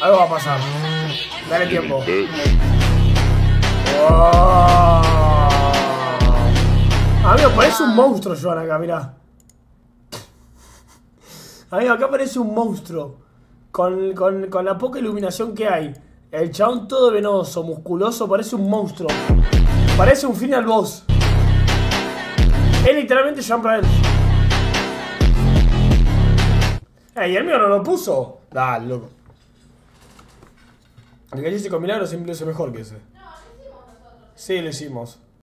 Allora passare. Dale tiempo. Oh. Amigo, parece un monstruo, Joana, acá, mirá. Amigo, acá parece un monstruo. Con la poca iluminación que hay. El chabón todo venoso, musculoso, parece un monstruo. Parece un final boss. Es literalmente Jean Braden. Y el mío no lo puso. Dale, loco. El que hice con Milagro siempre es mejor que ese. No, lo hicimos nosotros. Sí, lo hicimos.